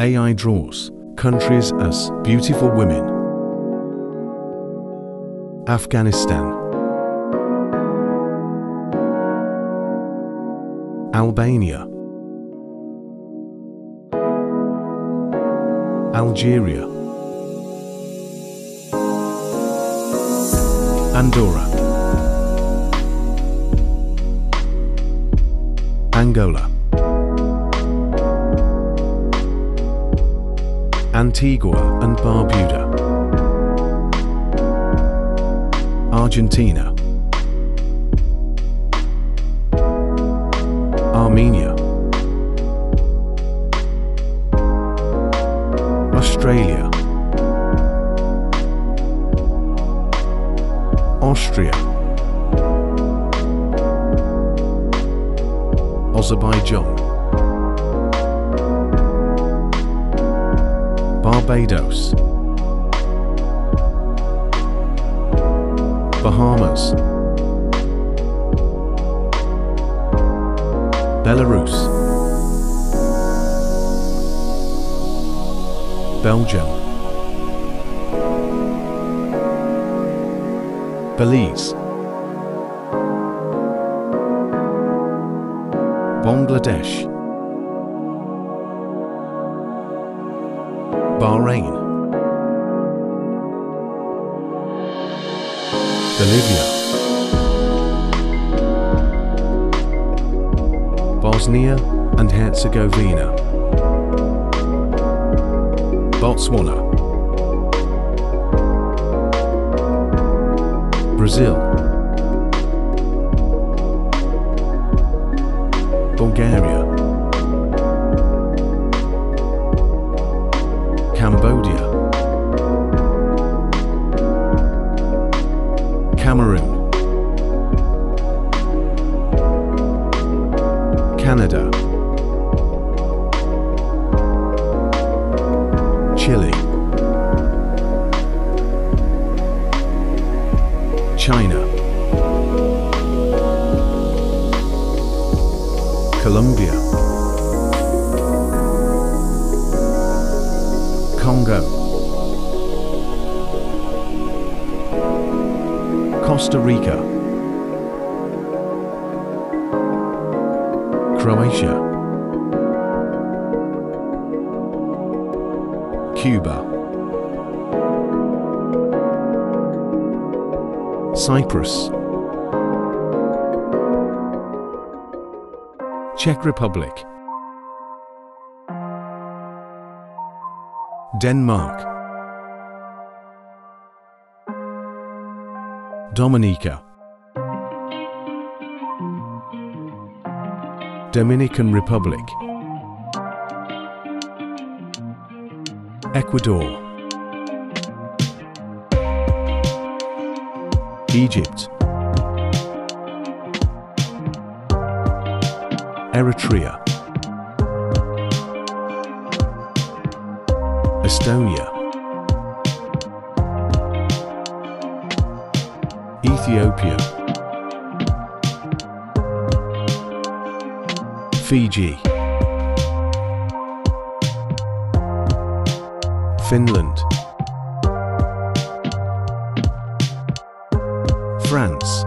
AI draws countries as beautiful women. Afghanistan, Albania, Algeria, Andorra, Angola, Antigua and Barbuda, Argentina, Armenia, Australia, Austria, Azerbaijan, Barbados, Bahamas, Belarus, Belgium, Belize, Bangladesh, Bahrain, Bolivia, Bosnia and Herzegovina, Botswana, Brazil, Bulgaria, Cambodia, Cameroon, Canada, Chile, China, Colombia, Congo, Costa Rica, Croatia, Cuba, Cyprus, Czech Republic, Denmark, Dominica, Dominican Republic, Ecuador, Egypt, Eritrea, Estonia, Ethiopia, Fiji, Finland, France,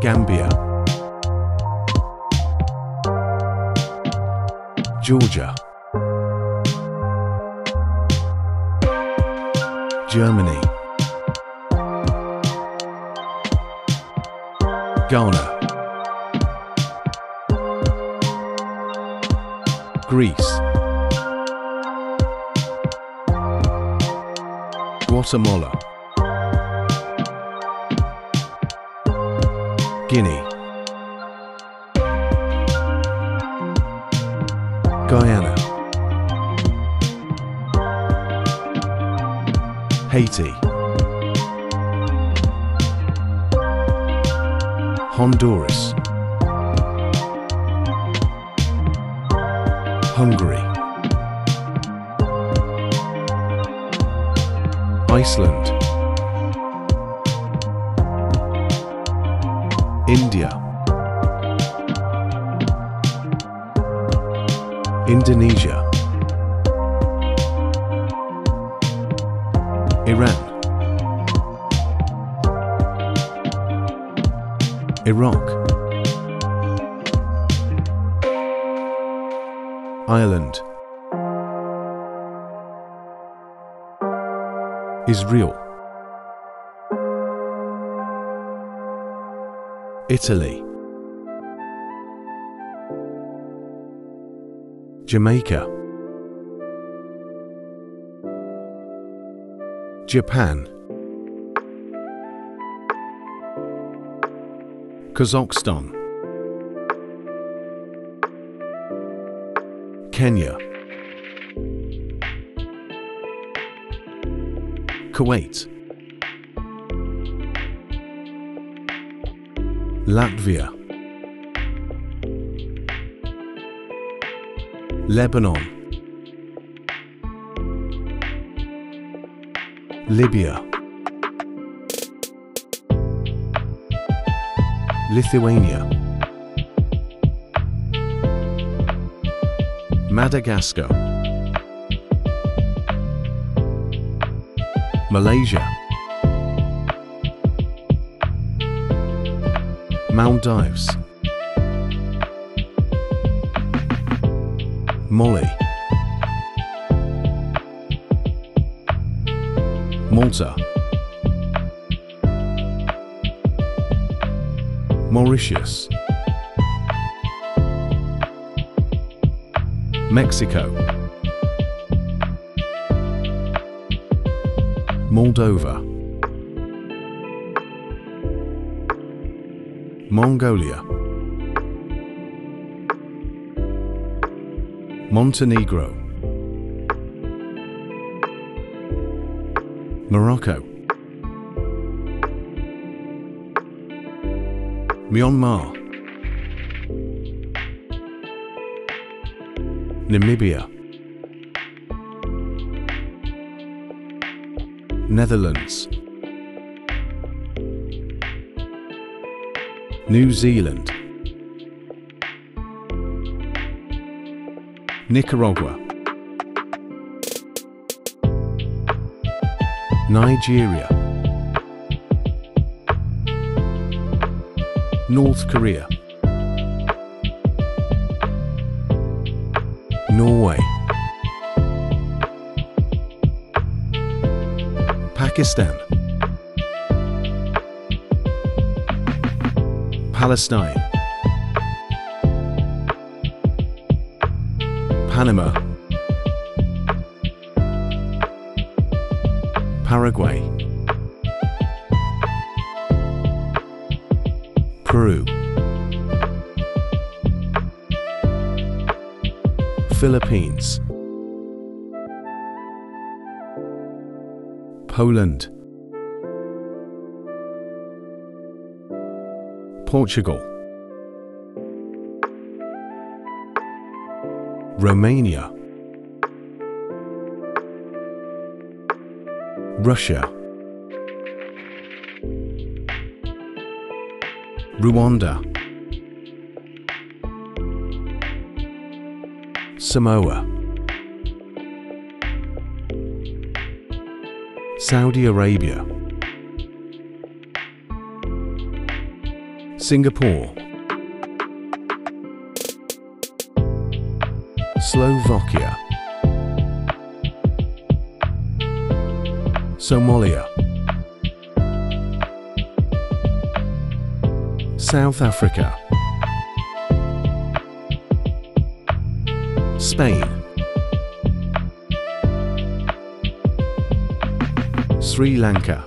Gambia, Georgia, Germany, Ghana, Greece, Guatemala, Guinea, Guyana, Haiti, Honduras, Hungary, Iceland, India, Indonesia, Iran, Iraq, Ireland, Israel, Italy, Jamaica, Japan, Kazakhstan, Kenya, Kuwait, Latvia, Lebanon, Libya, Lithuania, Madagascar, Malaysia, Maldives, Mali, Malta, Mauritius, Mexico, Moldova, Mongolia, Montenegro, Morocco, Myanmar, Namibia, Netherlands, New Zealand, Nicaragua, Nigeria, North Korea, Norway, Pakistan, Palestine, Panama, Paraguay, Peru, Philippines, Poland, Portugal, Romania, Russia, Rwanda, Samoa, Saudi Arabia, Singapore, Slovakia, Somalia, South Africa, Spain, Sri Lanka,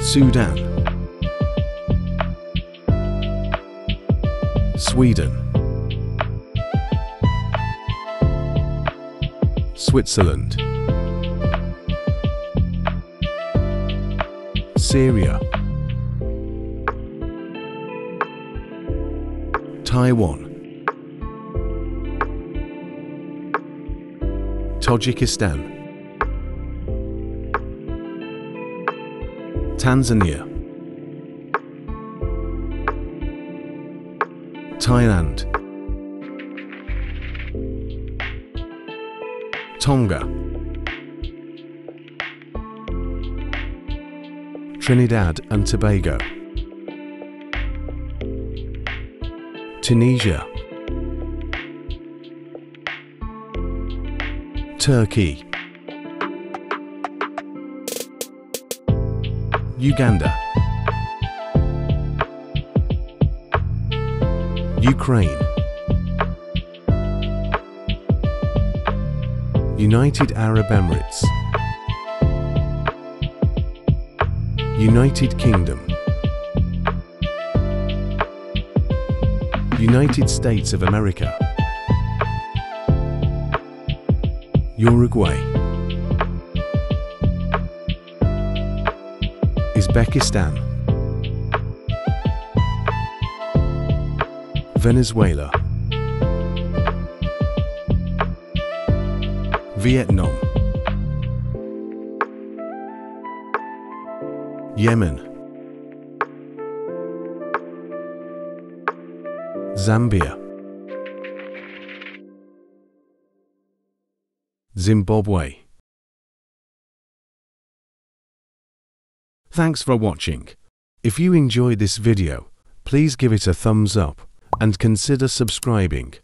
Sudan, Sweden, Switzerland, Syria, Taiwan, Tajikistan, Tanzania, Thailand, Tonga, Trinidad and Tobago, Tunisia, Turkey, Uganda, Ukraine, United Arab Emirates, United Kingdom, United States of America, Uruguay, Uzbekistan, Venezuela, Vietnam, Yemen, Zambia, Zimbabwe. Thanks for watching. If you enjoyed this video, please give it a thumbs up and consider subscribing.